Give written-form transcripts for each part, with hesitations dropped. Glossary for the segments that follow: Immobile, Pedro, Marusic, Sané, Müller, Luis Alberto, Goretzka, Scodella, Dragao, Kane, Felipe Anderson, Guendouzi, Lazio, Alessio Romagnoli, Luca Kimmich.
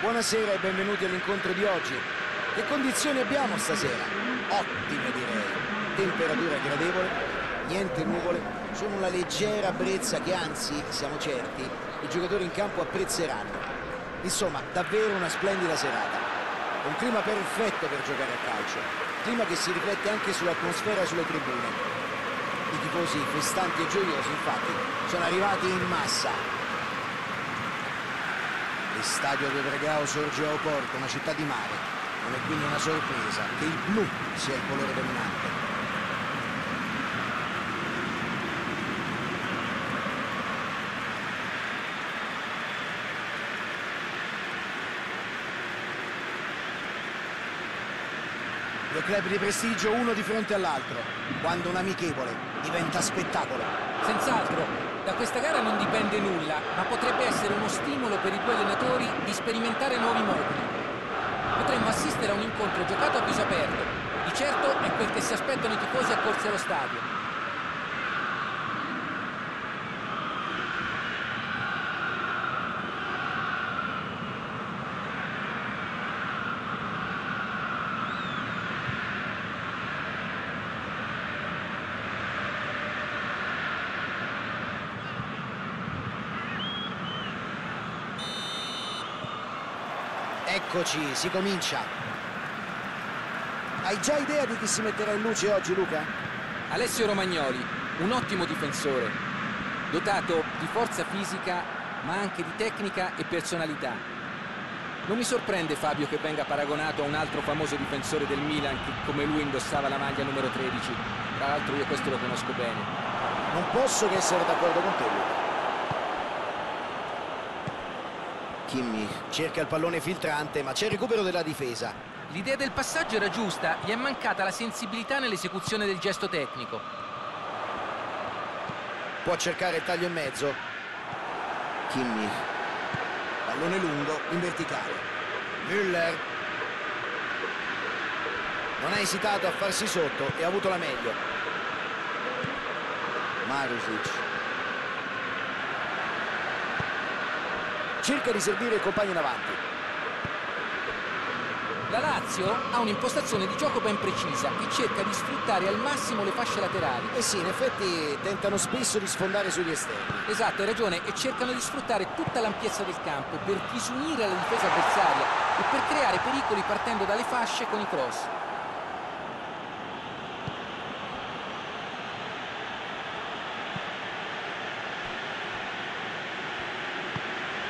Buonasera e benvenuti all'incontro di oggi. Che condizioni abbiamo stasera? Ottime direi. Temperatura gradevole, niente nuvole, solo una leggera brezza che anzi, siamo certi, i giocatori in campo apprezzeranno. Insomma, davvero una splendida serata. Un clima perfetto per giocare a calcio. Clima che si riflette anche sull'atmosfera sulle tribune. I tifosi festanti e gioiosi, infatti, sono arrivati in massa. Il stadio di Dragao sorge a Oporto, una città di mare. Non è quindi una sorpresa che il blu sia il colore dominante. Due club di prestigio, uno di fronte all'altro. Quando un amichevole diventa spettacolo. Senz'altro. Da questa gara non dipende nulla, ma potrebbe essere uno stimolo per i due allenatori di sperimentare nuovi modi. Potremmo assistere a un incontro giocato a viso aperto. Di certo è quel che si aspettano i tifosi accorsi allo stadio. Eccoci, si comincia. Hai già idea di chi si metterà in luce oggi, Luca? Alessio Romagnoli, un ottimo difensore, dotato di forza fisica ma anche di tecnica e personalità. Non mi sorprende, Fabio, che venga paragonato a un altro famoso difensore del Milan che come lui indossava la maglia numero 13. Tra l'altro io questo lo conosco bene. Non posso che essere d'accordo con te, Luca. Kimmich cerca il pallone filtrante, ma c'è il recupero della difesa. L'idea del passaggio era giusta, gli è mancata la sensibilità nell'esecuzione del gesto tecnico. Può cercare il taglio in mezzo. Kimmich, pallone lungo in verticale. Müller non ha esitato a farsi sotto e ha avuto la meglio. Marusic cerca di servire il compagno in avanti. La Lazio ha un'impostazione di gioco ben precisa che cerca di sfruttare al massimo le fasce laterali. Eh sì, in effetti tentano spesso di sfondare sugli esterni. Esatto, hai ragione, e cercano di sfruttare tutta l'ampiezza del campo per disunire la difesa avversaria e per creare pericoli partendo dalle fasce con i cross.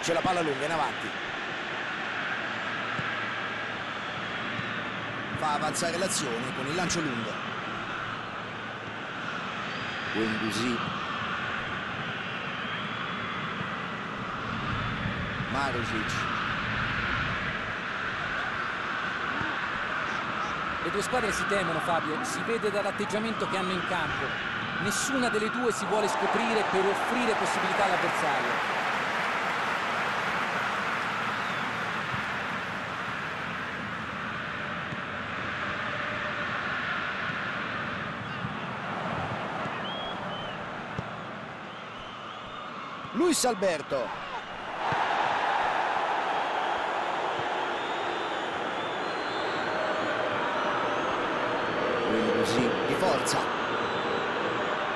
C'è la palla lunga in avanti, fa avanzare l'azione con il lancio lungo. Marusic, le due squadre si temono, Fabio, si vede dall'atteggiamento che hanno in campo. Nessuna delle due si vuole scoprire per offrire possibilità all'avversario. Luis Alberto. Di forza.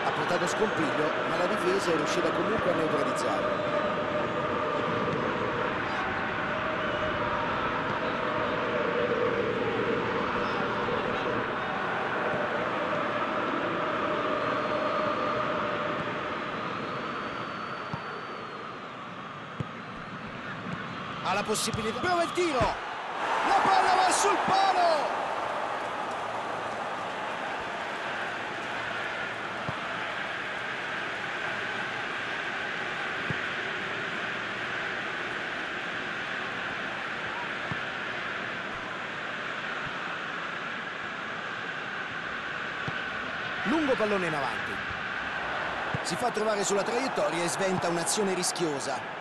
Ha portato scompiglio, ma la difesa è riuscita comunque a neutralizzarlo. Ha la possibilità, prova il tiro, la palla va sul palo. Lungo pallone in avanti, si fa trovare sulla traiettoria e sventa un'azione rischiosa.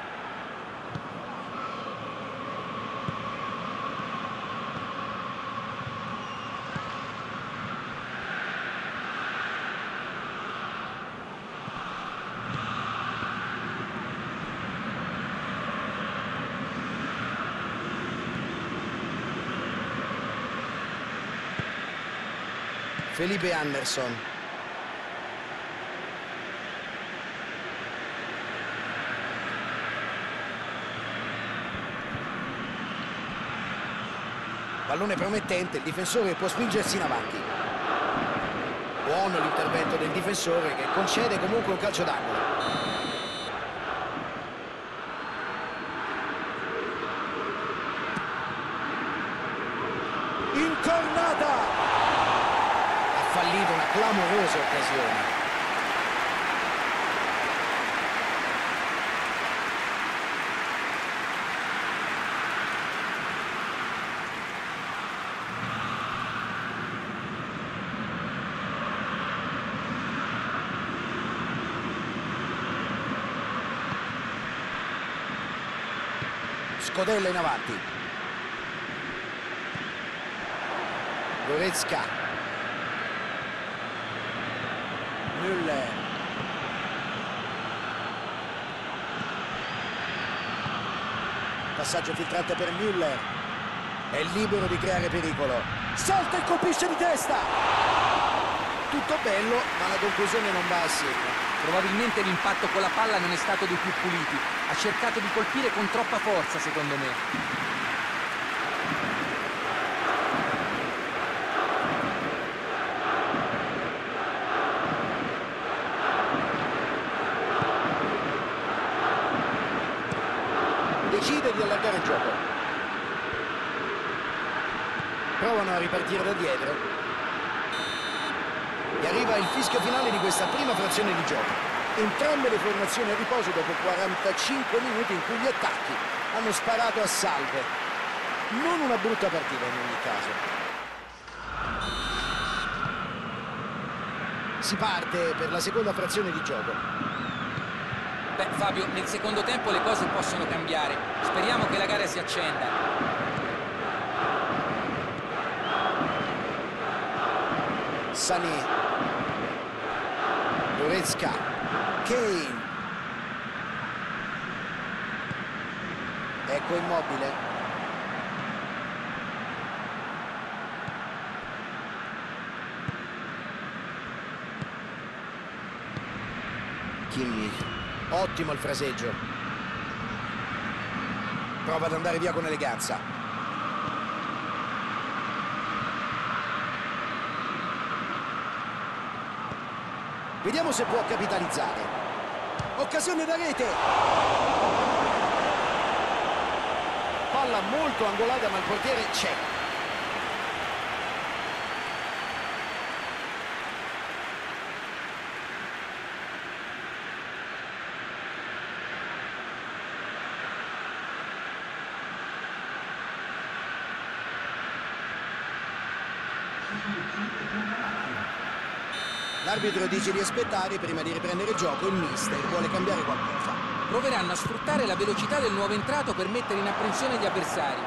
Felipe Anderson. Pallone promettente, il difensore può spingersi in avanti. Buono l'intervento del difensore che concede comunque un calcio d'angolo. Fallito una clamorosa occasione. Scodella in avanti. Goretzka. Müller. Passaggio filtrato per Müller. È libero di creare pericolo. Salta e colpisce di testa. Tutto bello, ma la conclusione non va assieme. Probabilmente l'impatto con la palla non è stato dei più puliti. Ha cercato di colpire con troppa forza, secondo me. Decide di allargare il gioco. Provano a ripartire da dietro. E arriva il fischio finale di questa prima frazione di gioco. Entrambe le formazioni a riposo dopo 45 minuti in cui gli attacchi hanno sparato a salve. Non una brutta partita in ogni caso. Si parte per la seconda frazione di gioco. Beh, Fabio, nel secondo tempo le cose possono cambiare. Speriamo che la gara si accenda. Sané. Goretzka. Kane. Ecco Immobile. Kimmich. Ottimo il fraseggio. Prova ad andare via con eleganza. Vediamo se può capitalizzare. Occasione da rete. Palla molto angolata, ma il portiere c'è. L'arbitro dice di aspettare prima di riprendere il gioco. Il mister vuole cambiare qualcosa. Proveranno a sfruttare la velocità del nuovo entrato per mettere in apprensione gli avversari.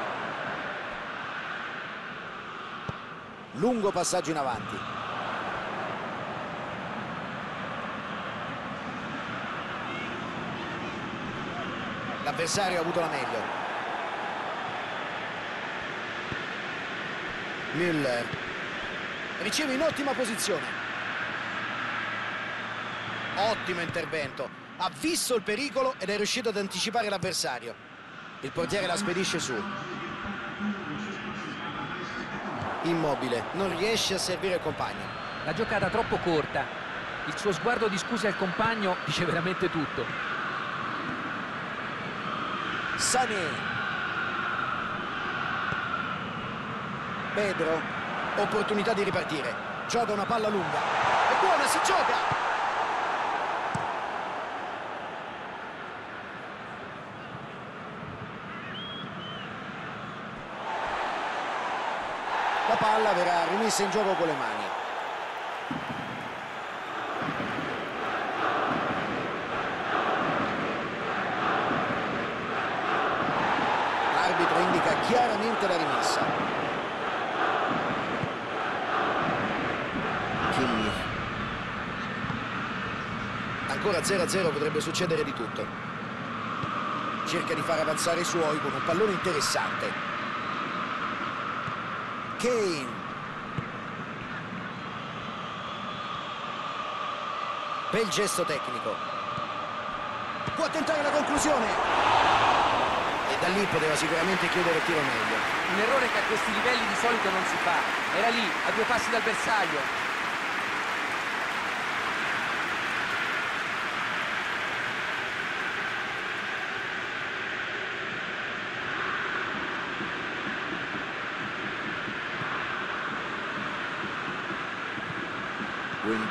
Lungo passaggio in avanti. L'avversario ha avuto la meglio. Müller riceve in ottima posizione. Ottimo intervento, ha visto il pericolo ed è riuscito ad anticipare l'avversario. Il portiere la spedisce su. Immobile, non riesce a servire il compagno. La giocata troppo corta, il suo sguardo di scusa al compagno dice veramente tutto. Sané. Pedro, opportunità di ripartire, gioca una palla lunga, è buona, si gioca! La palla verrà rimessa in gioco con le mani. L'arbitro indica chiaramente la rimessa. Ancora 0-0, potrebbe succedere di tutto. Cerca di far avanzare i suoi con un pallone interessante. Kane. Bel gesto tecnico. Può tentare la conclusione. E da lì poteva sicuramente chiudere il tiro meglio. Un errore che a questi livelli di solito non si fa. Era lì, a due passi dal bersaglio.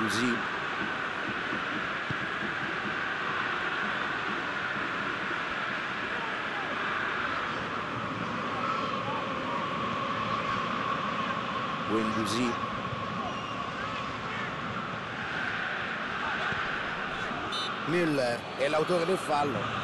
Così. Guendouzi. Müller è l'autore del fallo.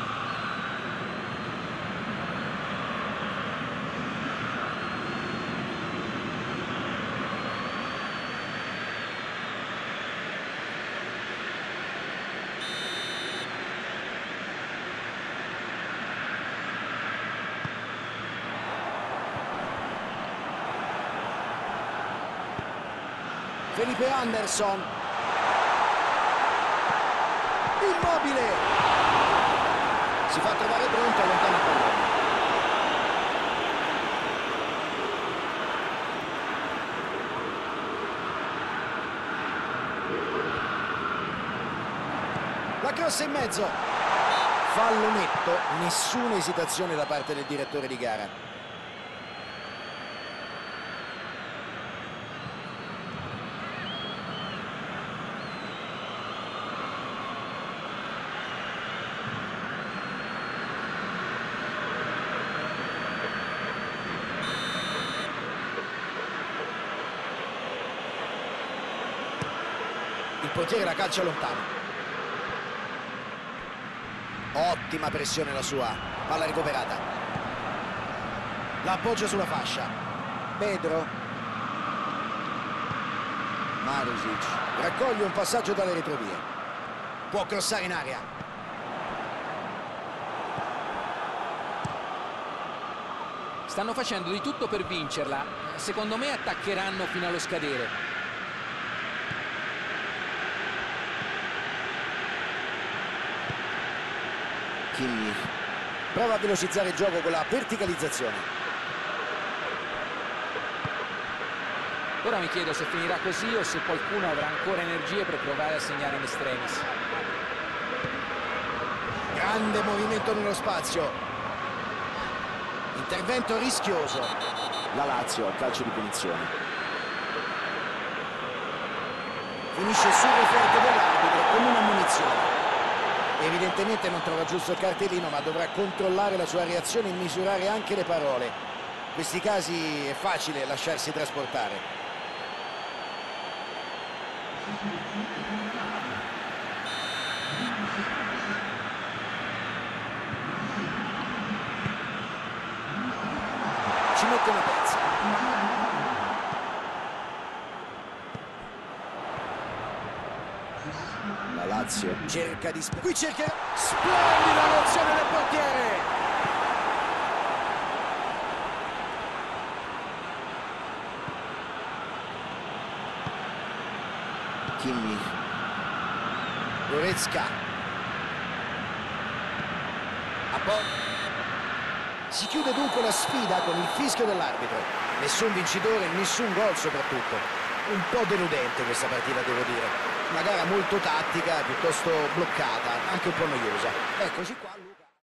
Felipe Anderson. Immobile. Si fa trovare pronto, allontana il pallone. La cross in mezzo. Fallo netto, nessuna esitazione da parte del direttore di gara. Portiere la calcia lontano. Ottima pressione la sua. Palla recuperata. L'appoggio sulla fascia. Pedro. Marusic. Raccoglie un passaggio dalle retrovie. Può crossare in area. Stanno facendo di tutto per vincerla. Secondo me attaccheranno fino allo scadere. Kimmich prova a velocizzare il gioco con la verticalizzazione. Ora mi chiedo se finirà così o se qualcuno avrà ancora energie per provare a segnare in estremis. Grande movimento nello spazio. Intervento rischioso. La Lazio al calcio di punizione. Finisce sul referto dell'arbitro con una munizione. Evidentemente non trova giusto il cartellino, ma dovrà controllare la sua reazione e misurare anche le parole. In questi casi è facile lasciarsi trasportare. Ci mette una pezza. La Lazio cerca di... Qui cerca... Splendida l'azione del portiere! Kimmich. Goretzka. Si chiude dunque la sfida con il fischio dell'arbitro. Nessun vincitore, nessun gol soprattutto. Un po' deludente questa partita, devo dire. Una gara molto tattica, piuttosto bloccata, anche un po' noiosa. Eccoci qua.